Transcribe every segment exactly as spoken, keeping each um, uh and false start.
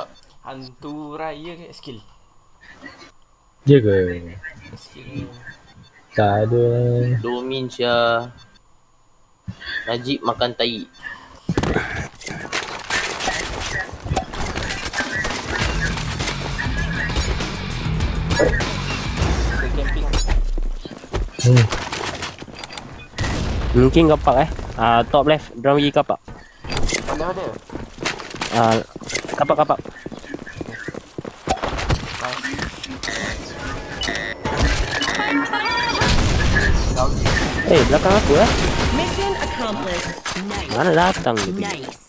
tak? Hantu raya ke skill? Ya ke? Skill tak ada. Domin sia Najib makan tai. Hmm. Mungkin kapak eh. Ah uh, top left, dorang pergi kapak. Mana ada? Ah uh, kapak-kapak. Eh, hey, belakang aku eh. Mission accomplished. Nice. Mana datang dia? Nice.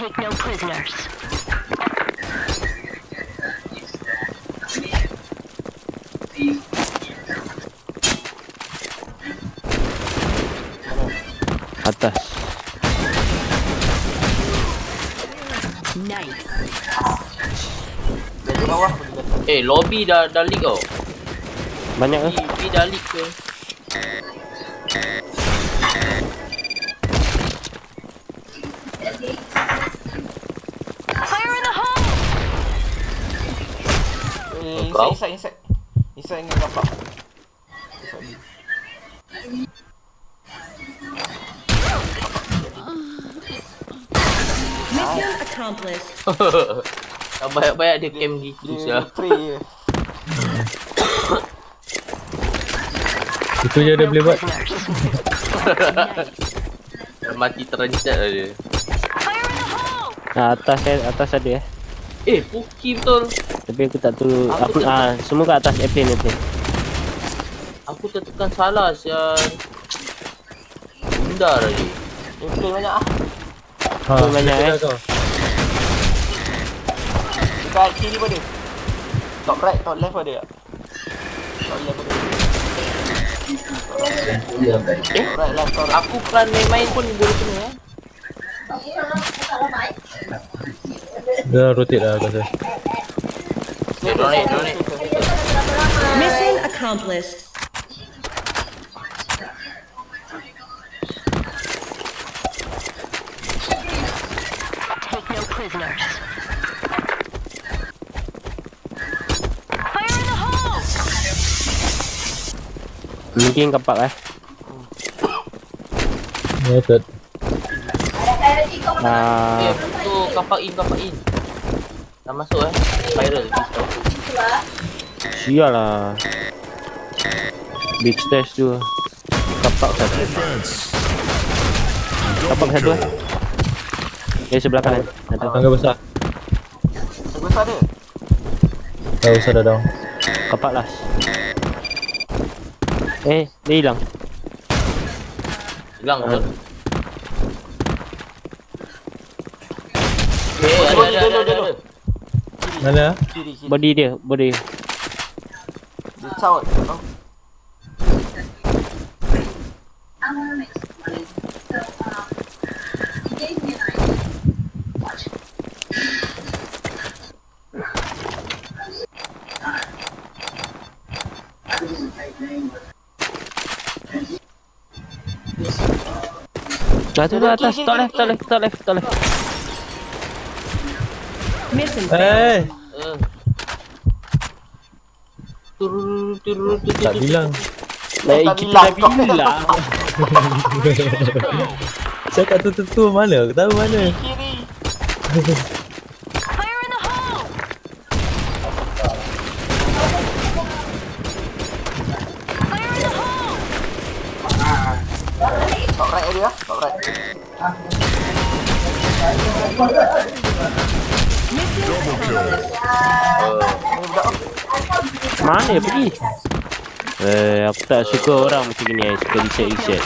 Take no prisoners. Atas. Nice. Eh, lobby dah dah leak kau. Banyak ah. Lobby dah leak ke? Fire in the hole. Eh, inside inside. Inside ni apa? Tak banyak-banyak dia camp gitu sah. Itu je dia boleh buat. Dah mati terencat lah dia. Nah, atas eh, atas ada eh. Eh, puki betul. Tapi aku tak tahu aku ah semua kat atas airplane tu. Aku tertekan salah sial. Bunda dah dia. Airplane banyak ah. Ha, banyak eh. Dekat kiri pun ada. Top right, top left ada tak? Top left ada. Eh, right left, top right. Aku kan main-main pun boleh kena eh. Dah rotate dah aku rasa. Donate, donate. Mission accomplished. Take no prisoners. Fire in the hole. Mungkin kapak eh. Noted. Ah, tu kapak in, kapak in. Dah masuk eh. Viral di situ. Sialah. Big stage tu. Kapak satu. Kapak satu eh. Eh, sebelah kanan. Ada tangga besar. Tangga besar ada? Tangga besar dah down. Kapak last. Eh, dia hilang. Hilang betul. Eh, ada ada ada ada ada. Mana? Body dia, body. Dia caut. Oh. Dah tu dah atas, top left, top left, top left, top left. Eh. Turun, turun, turun. Tak bilang. Baik, kita dah bilang. Saya kat tu tu mana? Aku tahu mana. Kiri. Fire in the hole. Fire in the hole. Top right area, top right. Mana dia pergi? Eh, aku tak suka orang macam ni. Suka reset-reset.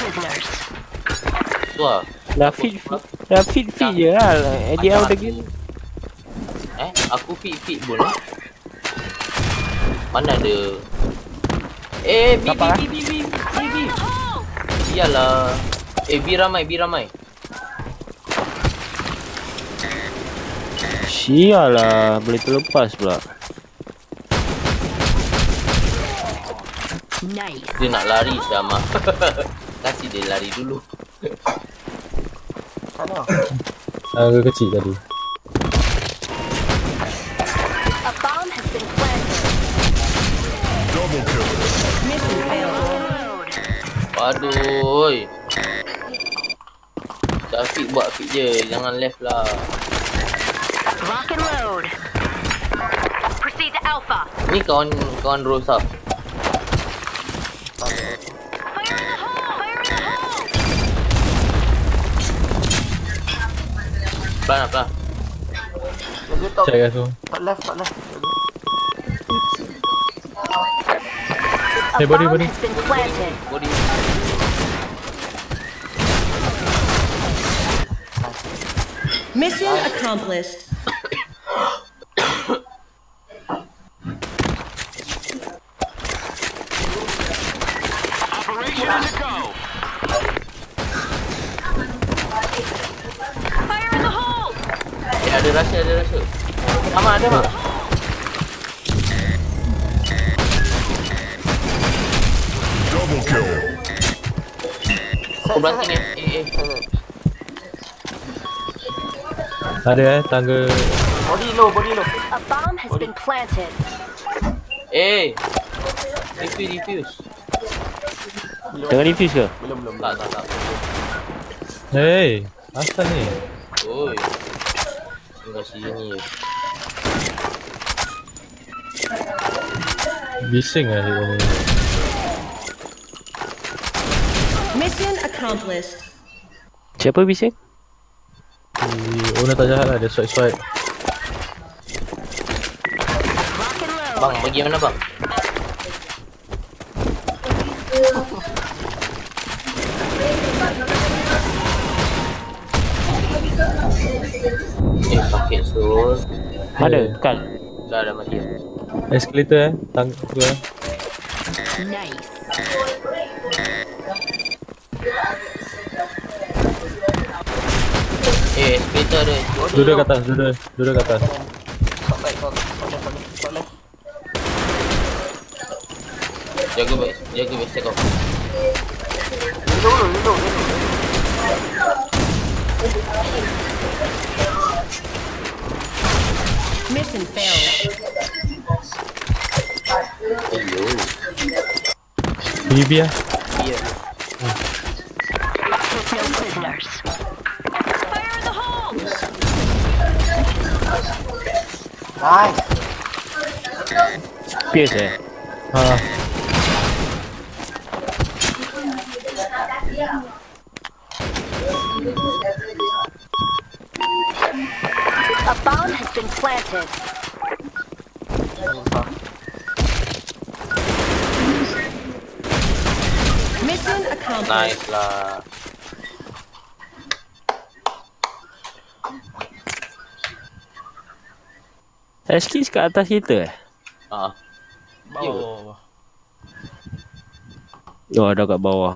Tu lah. Dah feed, dah feed-feed je lah. Dia udah gini. Eh, aku feed-feed pun. Mana ada? Eh, B, B, B, B, B, B. Iyalah. Eh, B ramai, B ramai. Sialah, boleh terlepas pula. Nice. Dia nak lari sama. Kasih dia lari dulu. Sama. Aku kecil tadi. A bomb has been planted. Double kill. Mission failed. Waduh. Taufik buat pick je, jangan left lah. Rock and load. Proceed to Alpha. Ni kawan kawan Rosa. Pelan lah, pelan. Check guys tu. Tak left, tak left. Hey, body, body. Body. Mission accomplished. Ada rasa, ada rasa. Sama ada mak. Double kill. Aku berantik ni. Eh, eh. Ada eh, tangga. Body low, body low. A bomb has been planted. Eh. Defuse, defuse. Jangan defuse ke? Belum, belum. Tak, tak, tak. Hei, asal ni? Oi. Kat sini bising lah dia ni. Mission accomplished. Siapa bising? Oh, nak tak jahat lah, dia swipe-swipe. Bang, pergi mana bang? Eh, paket suruh. Ada? Bukan? Dah, dah mati. Escalator eh, tangga tu eh. Nice. Eh, escalator ada. Duduk kat atas, duduk, duduk kat atas. Jaga baik, jaga baik kau. Duduk, duduk, duduk. Mission failed. Hello. Libya. Yeah. Took no prisoners. Fire in the hole. Nice. Pierce eh. Ah. A bomb has been planted. Mission accomplished. Nice lah. S_Kills kat atas kita eh? Haa. Bawah. Oh, dah kat bawah.